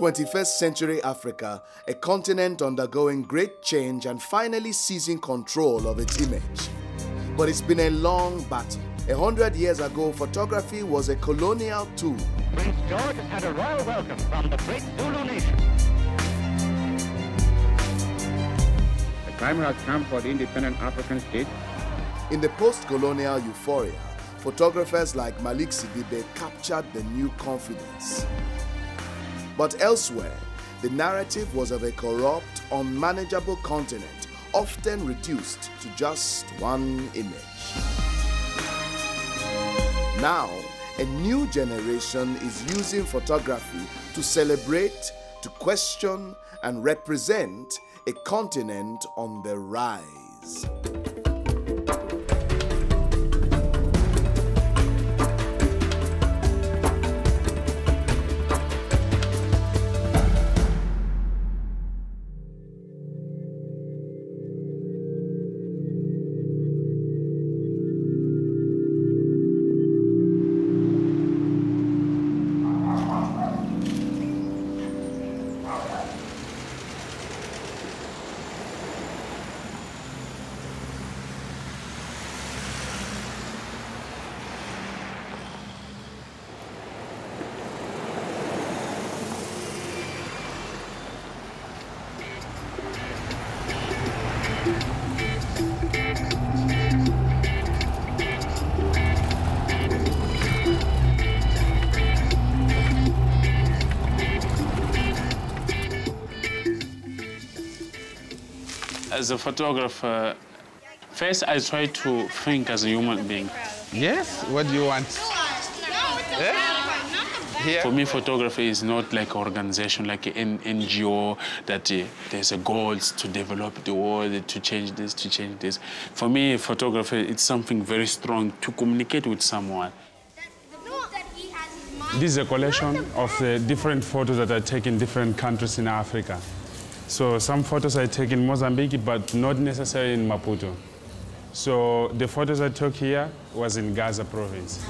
21st century Africa, a continent undergoing great change and finally seizing control of its image. But it's been a long battle. 100 years ago, photography was a colonial tool. Prince George has had a royal welcome from the great Zulu nation. The time has come for the independent African state. In the post-colonial euphoria, photographers like Malik Sidibe captured the new confidence. But elsewhere, the narrative was of a corrupt, unmanageable continent, often reduced to just one image. Now, a new generation is using photography to celebrate, to question, and represent a continent on the rise. As a photographer, first I try to think as a human being. Yes, what do you want? Yeah? For me, photography is not like an organization, like an NGO, that there's a goals to develop the world, to change this, to change this. For me, photography, it's something very strong to communicate with someone. This is a collection of different photos that I take in different countries in Africa. So some photos I take in Mozambique, but not necessarily in Maputo. So the photos I took here was in Gaza province.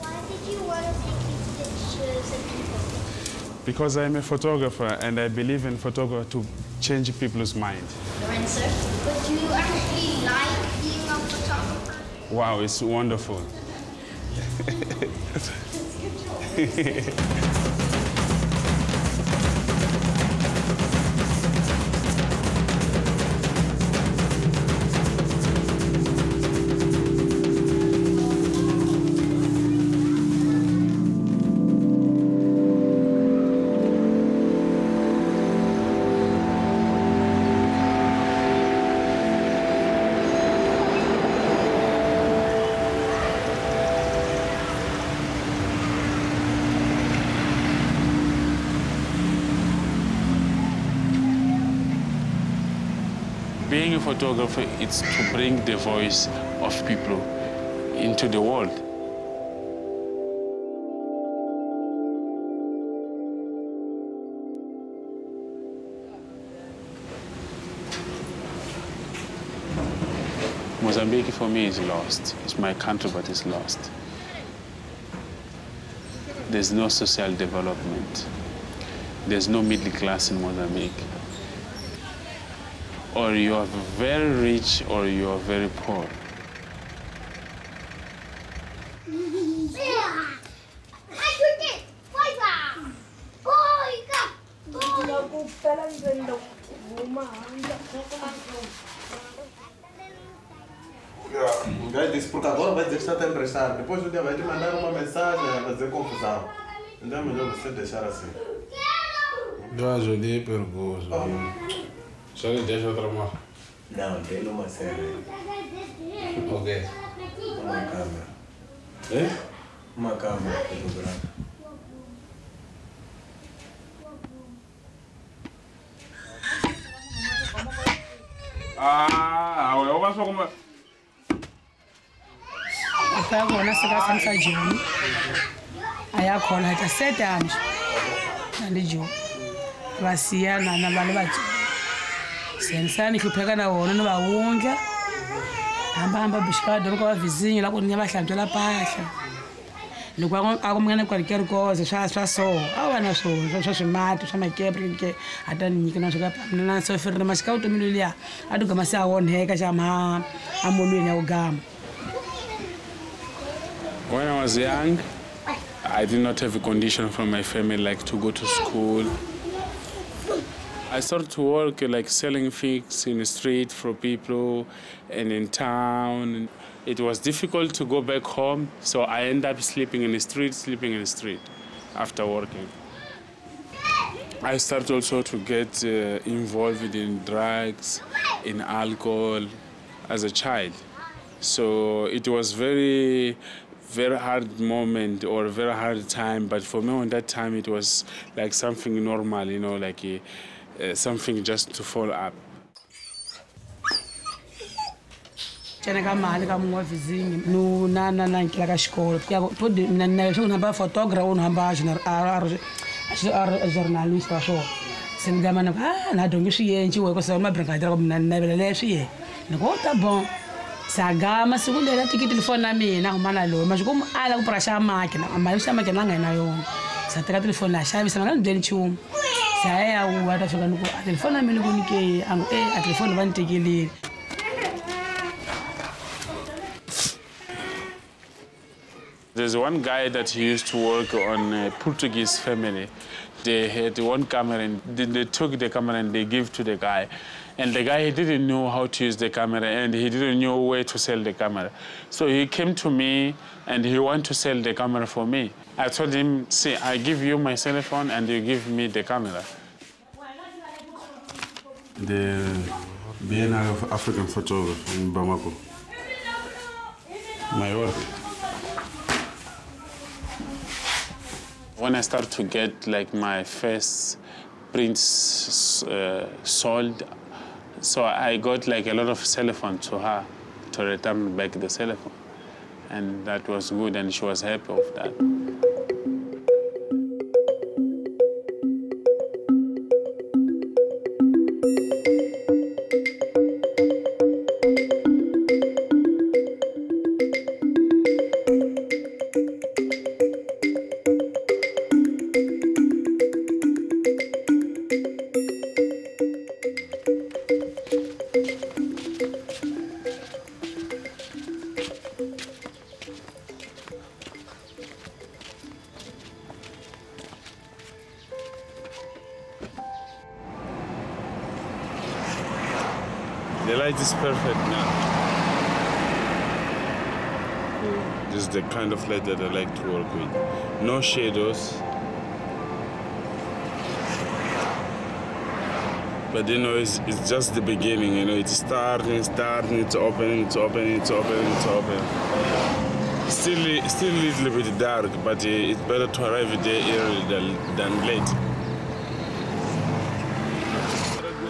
Why did you want to take these pictures of people? Because I'm a photographer, and I believe in photography to change people's mind. Lorenzo, but do you actually like being a photographer? Wow, it's wonderful. That's your job. Being a photographer, it's to bring the voice of people into the world. Mozambique for me is lost. It's my country, but it's lost. There's no social development. There's no middle class in Mozambique. Or you are very rich, or you are very poor. Vai dizer porque agora vai dizer que está a emprestar. Depois um dia vai te mandar uma mensagem, vai fazer confusão. Então é melhor você deixar assim. Eu ajudei pelo gosto. Só lhe deixa outra mão. Não, tem uma série. O quê? Uma câmera. É? Uma câmera para dobrar. Ah, eu vou só comer. Até agora, nessa casa, não sai de um. Aí a cola está 7 anos. Ali de um. Vacia na balibati. Sensani kupeka na wona no bawunja ambamba bishikado kwa vizinho la kunyabasha ntola pasha When I was young, I did not have a condition from my family, like to go to school. I started to work like selling figs in the street for people and in town. It was difficult to go back home, so I ended up sleeping in the street after working. I started also to get involved in drugs, in alcohol as a child. So it was very hard moment or a very hard time, but for me on that time it was like something normal, you know, like something just to follow up. Sagama segunda era ticket telefone na minha na romana lo mas como algo para chamar que não mas chama que não ganha na eu se tirar telefone lá chama se não ganha dentro um se aí a o outro chegando com telefone na minha não que a telefone vai ter que ler. There's one guy that he used to work on a Portuguese family. They had one camera and they took the camera and they gave to the guy. And the guy, he didn't know how to use the camera and he didn't know where to sell the camera. So he came to me and he wanted to sell the camera for me. I told him, see, I give you my cell phone and you give me the camera. The Biennale of African photographer in Bamako. My work. When I started to get like my first prints sold, so I got like a lot of cell phone to her to return back the cell phone, and that was good, and she was happy of that. The light is perfect now. This is the kind of light that I like to work with. No shadows. But you know, it's just the beginning, you know, it's starting, it's opening. Still a little bit dark, but it's better to arrive a day early than late.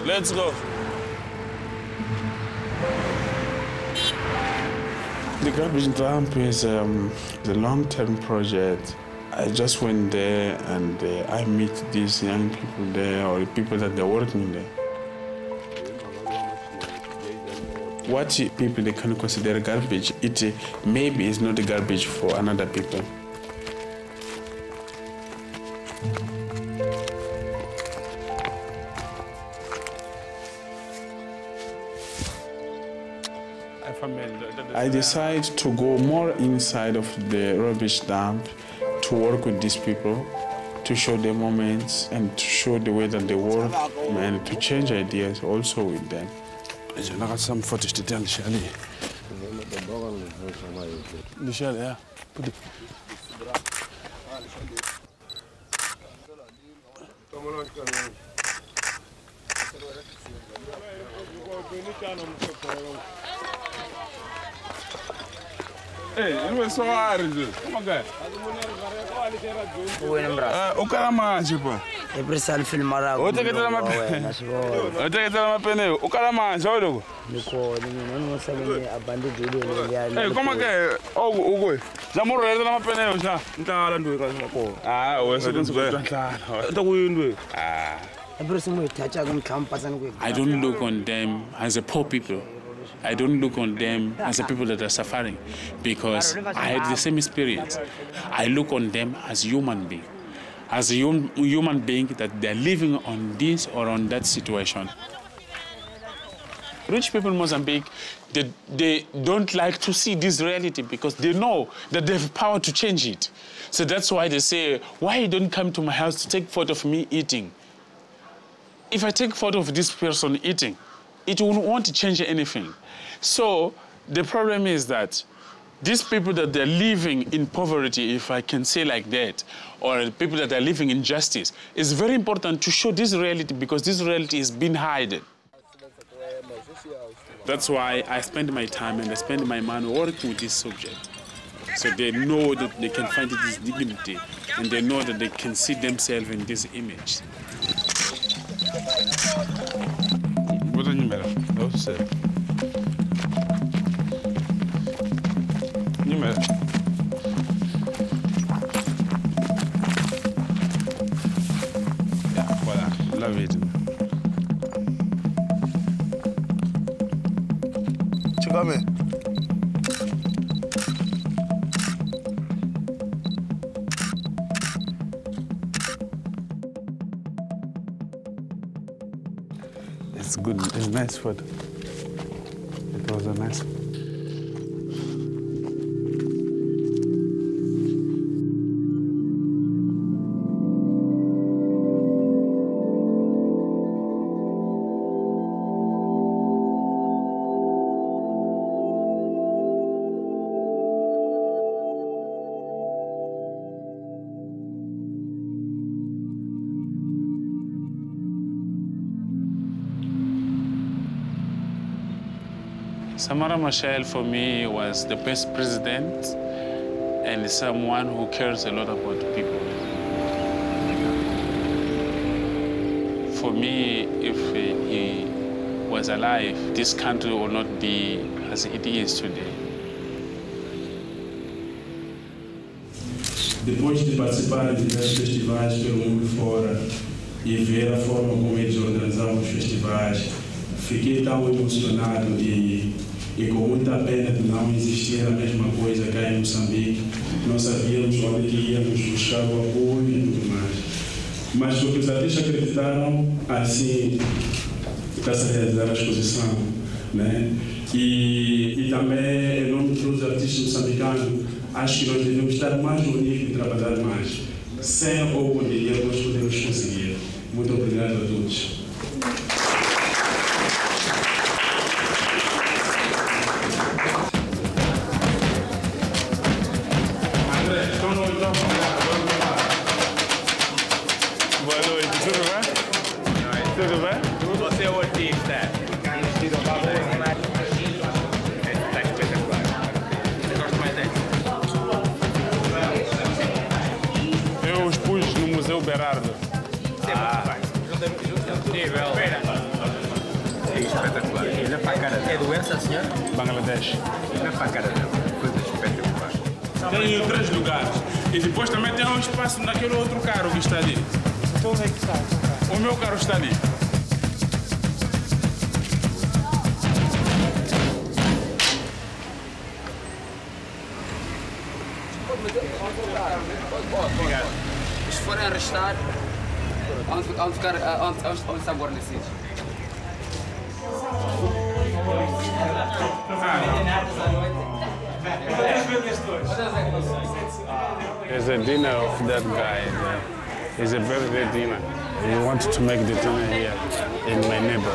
Let's go. The garbage dump is a long-term project. I just went there and I meet these young people there, or the people that they're working there. What people they can consider garbage, it maybe is not garbage for another people. I decide to go more inside of the rubbish dump to work with these people, to show their moments and to show the way that they work and to change ideas also with them. Hey, you so hard. Come on, guys. I don't look on them as a poor people. I don't look on them as the people that are suffering, because I had the same experience. I look on them as human beings, as human beings that they're living on this or on that situation. Rich people in Mozambique, they don't like to see this reality because they know that they have power to change it. So that's why they say, why you don't come to my house to take photo of me eating? If I take photo of this person eating, it won't change anything. So the problem is that these people that they're living in poverty, if I can say like that, or people that are living in justice, it's very important to show this reality because this reality is being hidden. That's why I spend my time and I spend my money working with this subject. So they know that they can find this dignity and they know that they can see themselves in this image. Love it. It's good. It's nice food. It was a nice. Samora Machel, for me, was the best president and someone who cares a lot about people. For me, if he was alive, this country would not be as it is today. Depois de participar de diversos festivais pelo mundo fora e ver a forma como eles organizavam os festivais, fiquei tão emocionado e com muita pena de não existir a mesma coisa cá em Moçambique. Não sabíamos onde iríamos buscar o apoio e tudo mais. Mas o que os artistas acreditaram, assim, para se realizar a exposição, né? E também, em nome de todos os artistas moçambicanos, acho que nós devemos estar mais unidos e trabalhar mais. Sem a companhia, nós podemos conseguir. Muito obrigado a todos. Bangladesh. Tem três lugares. E depois também tem espaço naquele outro carro que está ali. O meu carro está ali. Obrigado. Se forem arrestar, vão ficar onde estão guarnecidos. There's a dinner of that guy there. It's a birthday dinner. He wanted to make the dinner here in my neighbor.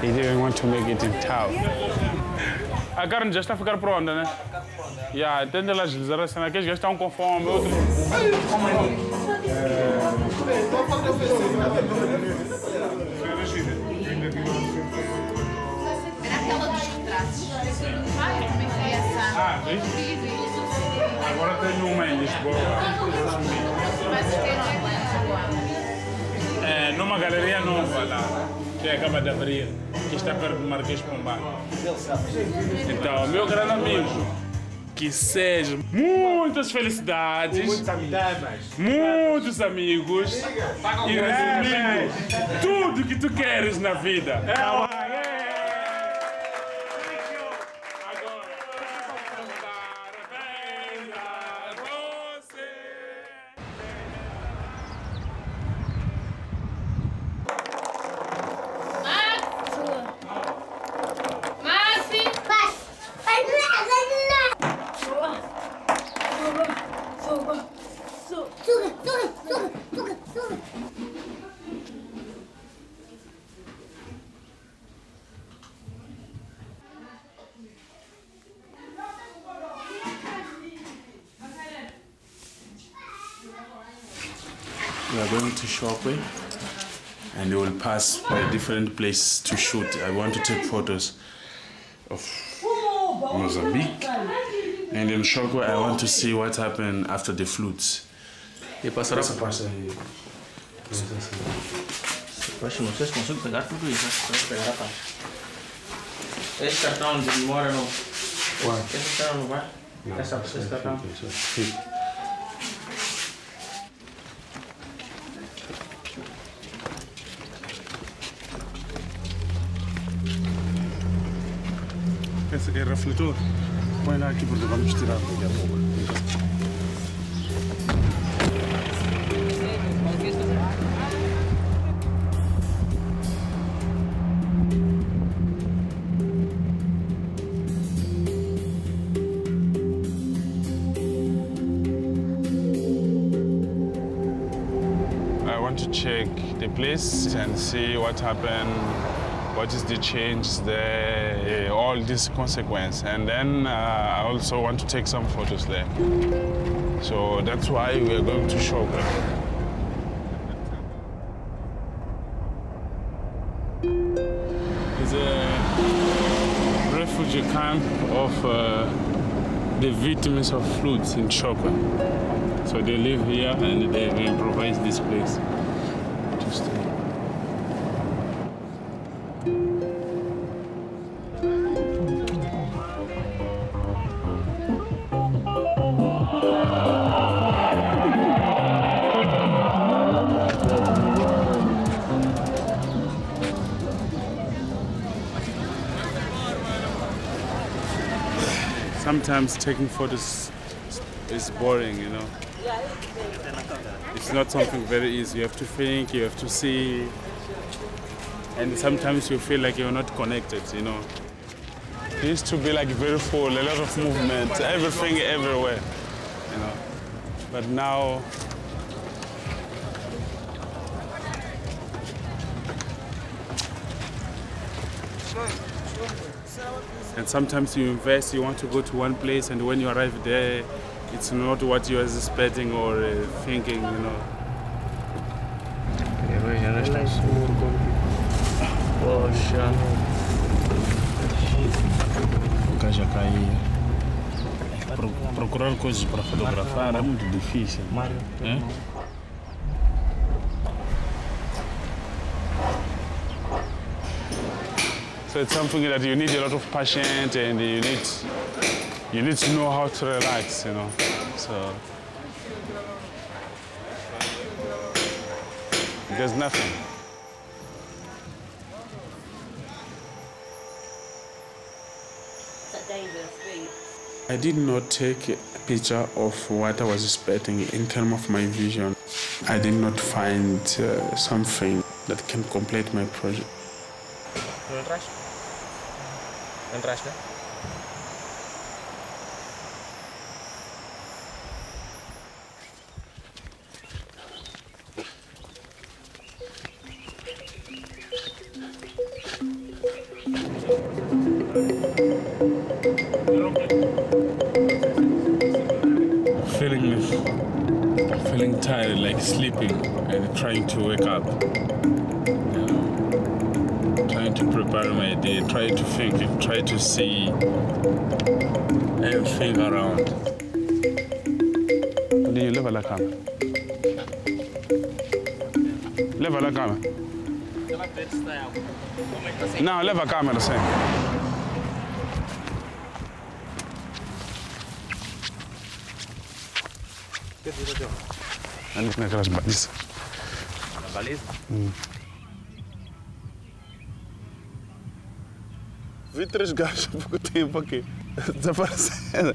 He didn't want to make it in town. A carne já está a ficar pronta, né? Já, atende lá as reservações, aqueles gajos estão com fome. Ah, sim? Agora tem uma em Lisboa. É, numa galeria nova lá, que acaba de abrir, que está perto do Marquês Pombal. Então, meu grande amigo, que sejam muitas felicidades, muitos amigos e resumindo tudo que tu queres na vida. We are going to Chókwè, and we will pass by different places to shoot. I want to take photos of Mozambique, and in Chókwè I want to see what happened after the floods. Esse é refletor. Põe lá aqui porque vamos tirar daqui a pouco. I want to check the place and see what happened. What is the change there, all these consequences. And then I also want to take some photos there. So that's why we're going to Chókwè. It's a refugee camp of the victims of floods in Chókwè. So they live here and they will provide this place to stay. Sometimes taking photos is boring, you know. It's not something very easy. You have to think, you have to see. And sometimes you feel like you're not connected, you know. It used to be like very full, a lot of movement, everything everywhere, you know. But now, and sometimes you invest, you want to go to one place, and when you arrive there, it's not what you were expecting or thinking, you know. Procurar coisas para fotografar é muito difícil. So it's something that you need a lot of patience, and you need to know how to relax, you know. So there's nothing. I did not take a picture of what I was expecting in terms of my vision. I did not find something that can complete my project. Entraste? I'm feeling tired, like sleeping and trying to wake up. Trying to prepare my day, try to think, try to see everything around. Do you live a la cama? Live a la cama? No, live a cama, the same. I need to crash this. Vi três gajos há pouco tempo aqui, desaparecendo.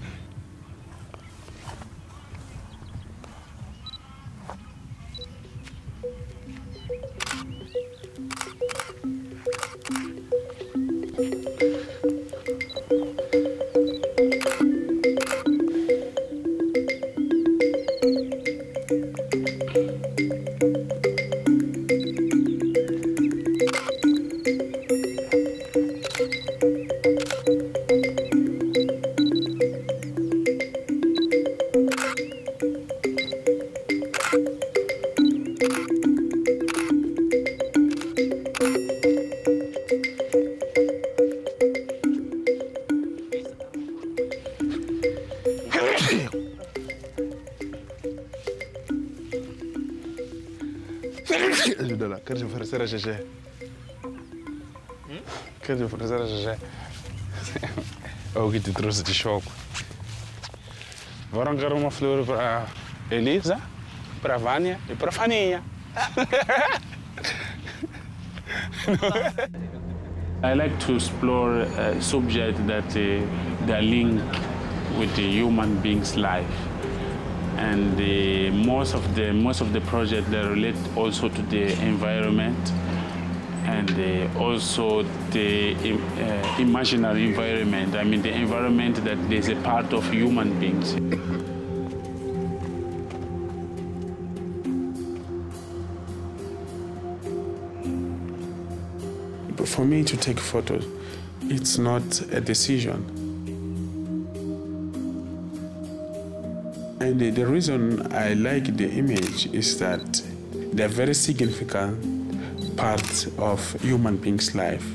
Quer dizer, é o que te trouxe de Chókwè. Vou arrancar uma flor para Elisa, para Vânia e para Faninha. I like to explore subjects that they are linked with the human being's life, and most of the projects that relate also to the environment, and also the imaginary environment. I mean, the environment that is a part of human beings. For me to take photos, it's not a decision. And the reason I like the image is that they're very significant part of human beings' life.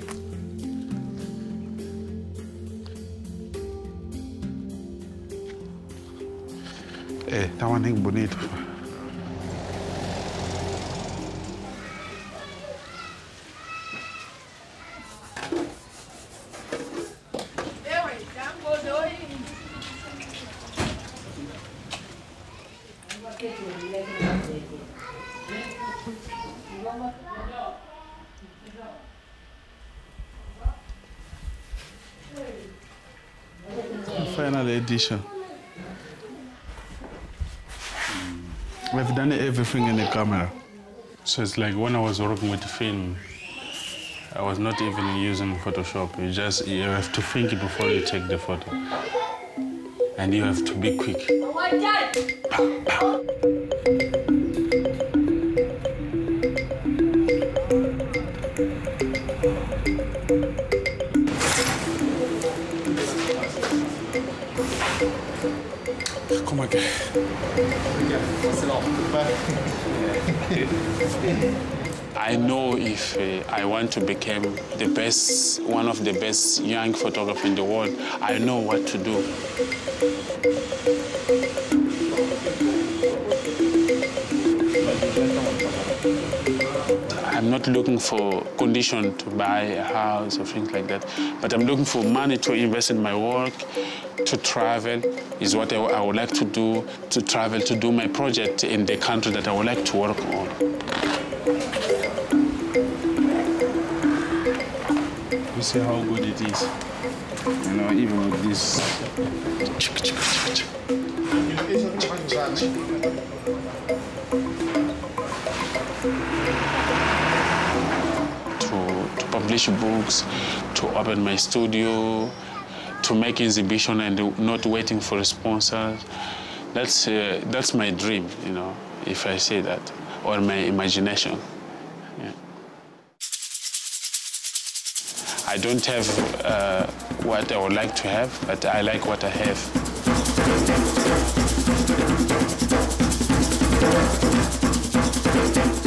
Hey, that one is bonito. Final edition. We've done everything in the camera. So it's like when I was working with the film, I was not even using Photoshop. You have to think before you take the photo. And you have to be quick. Pow, pow. Come on, guys. I know if I want to become the best, one of the best young photographers in the world, I know what to do. I'm not looking for condition to buy a house or things like that, but I'm looking for money to invest in my work, to travel is what I would like to do, to travel, to do my project in the country that I would like to work on. You see how good it is. You know, even with this. To publish books, to open my studio, to make exhibition and not waiting for a sponsor. That's my dream, you know, if I say that, or my imagination. Yeah. I don't have what I would like to have, but I like what I have.